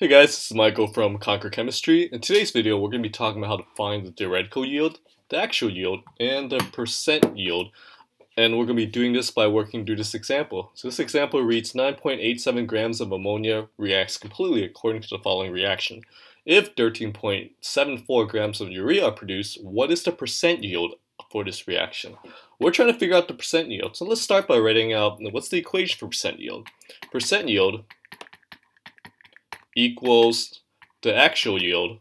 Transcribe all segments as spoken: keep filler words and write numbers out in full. Hey guys, this is Michael from Conquer Chemistry. In today's video, we're going to be talking about how to find the theoretical yield, the actual yield, and the percent yield. And we're going to be doing this by working through this example. So this example reads nine point eight seven grams of ammonia reacts completely according to the following reaction. If thirteen point seven four grams of urea are produced, what is the percent yield for this reaction? We're trying to figure out the percent yield. So let's start by writing out what's the equation for percent yield. Percent yield equals the actual yield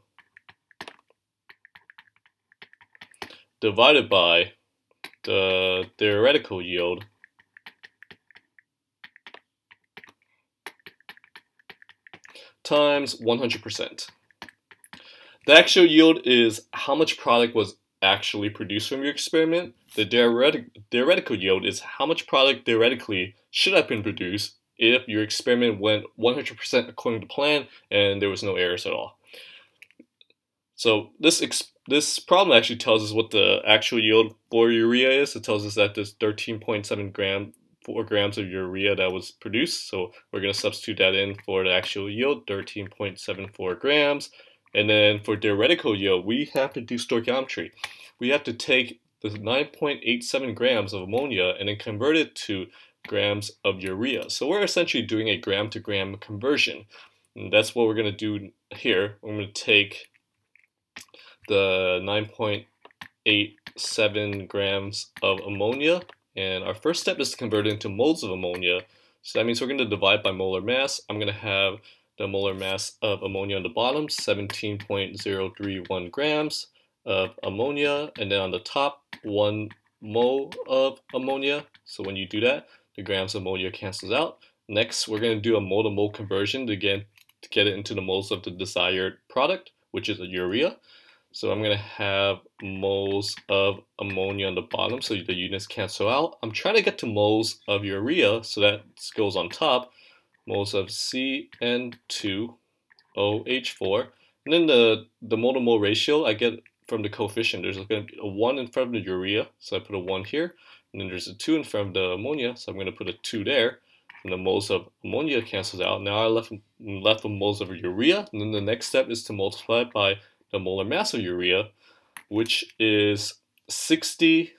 divided by the theoretical yield times one hundred percent. The actual yield is how much product was actually produced from your experiment. The theoretic, theoretical yield is how much product theoretically should have been produced if your experiment went one hundred percent according to plan and there was no errors at all. So this ex this problem actually tells us what the actual yield for urea is. It tells us that there's thirteen point seven gram, four grams of urea that was produced. So we're going to substitute that in for the actual yield, thirteen point seven four grams. And then for theoretical yield, we have to do stoichiometry. We have to take the nine point eight seven grams of ammonia and then convert it to grams of urea. So we're essentially doing a gram to gram conversion. And that's what we're going to do here. I'm going to take the nine point eight seven grams of ammonia, and our first step is to convert it into moles of ammonia. So that means we're going to divide by molar mass. I'm going to have the molar mass of ammonia on the bottom, seventeen point zero three one grams of ammonia, and then on the top, one mole of ammonia. So when you do that, the grams of ammonia cancels out. Next, we're going to do a mole-to-mole conversion to get, to get it into the moles of the desired product, which is a urea. So I'm going to have moles of ammonia on the bottom, so the units cancel out. I'm trying to get to moles of urea, so that goes on top. Moles of C N two O H four. And then the, the mole-to-mole ratio I get from the coefficient. There's going to be a one in front of the urea, so I put a one here. And then there's a two in front of the ammonia, so I'm going to put a two there. And the moles of ammonia cancels out. Now I'm left, left with moles of urea. And then the next step is to multiply by the molar mass of urea, which is sixty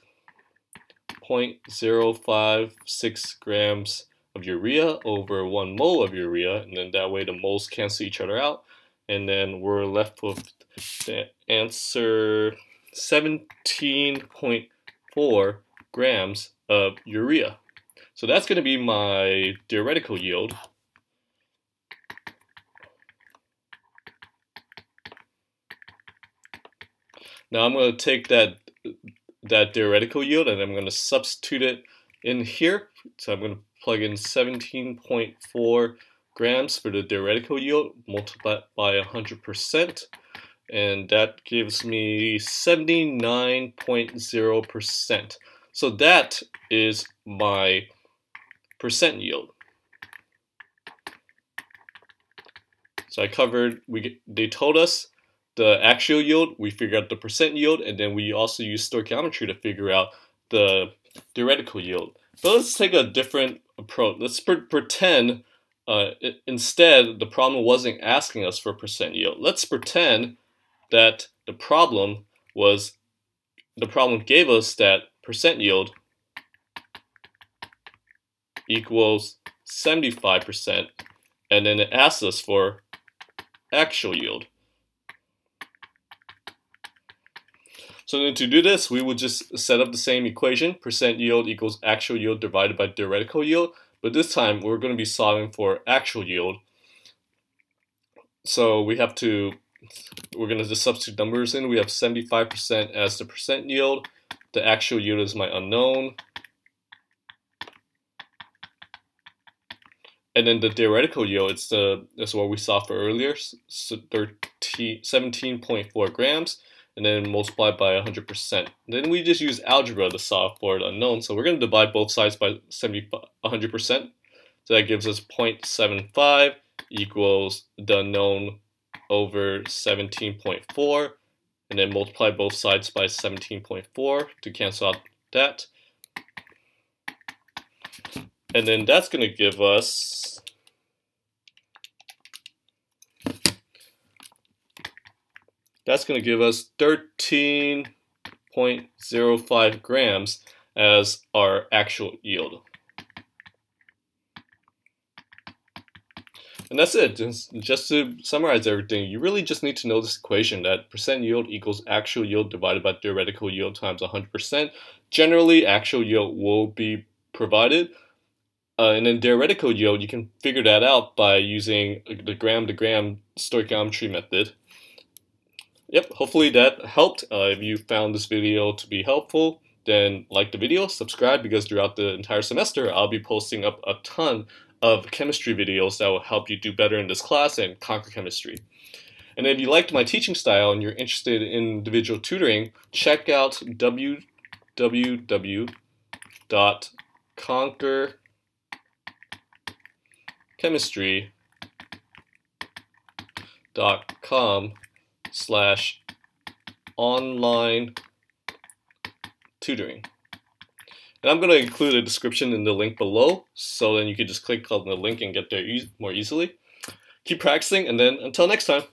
point zero five six grams of urea over one mole of urea. And then that way the moles cancel each other out. And then we're left with the answer seventeen point four grams of urea. So that's going to be my theoretical yield. Now I'm going to take that that theoretical yield and I'm going to substitute it in here. So I'm going to plug in seventeen point four grams for the theoretical yield, multiplied by one hundred percent. And that gives me seventy-nine point zero percent. So that is my percent yield. So I covered, we they told us the actual yield, we figured out the percent yield, and then we also use stoichiometry to figure out the theoretical yield. But let's take a different approach. Let's pre pretend, uh, it, instead, the problem wasn't asking us for percent yield. Let's pretend that the problem was, the problem gave us that percent yield equals seventy-five percent, and then it asks us for actual yield. So then to do this, we would just set up the same equation, percent yield equals actual yield divided by theoretical yield, but this time we're going to be solving for actual yield. So we have to, we're going to just substitute numbers in. We have seventy-five percent as the percent yield. The actual yield is my unknown. And then the theoretical yield, it's, the, it's what we saw for earlier, seventeen point four grams, and then multiplied by one hundred percent. Then we just use algebra to solve for the unknown. So we're going to divide both sides by one hundred percent. So that gives us zero point seven five equals the unknown over seventeen point four. And then multiply both sides by seventeen point four to cancel out that. And then that's going to give us That's going to give us thirteen point zero five grams as our actual yield. And that's it. Just, just to summarize everything, you really just need to know this equation that percent yield equals actual yield divided by theoretical yield times one hundred percent. Generally, actual yield will be provided. Uh, and then theoretical yield, you can figure that out by using the gram-to-gram stoichiometry method. Yep, hopefully that helped. Uh, if you found this video to be helpful, then like the video, subscribe, because throughout the entire semester, I'll be posting up a ton of chemistry videos that will help you do better in this class and conquer chemistry. And if you liked my teaching style and you're interested in individual tutoring, check out w w w dot conquer chemistry dot com slash online tutoring. And I'm going to include a description in the link below, so then you can just click on the link and get there e- more easily. Keep practicing, and then until next time.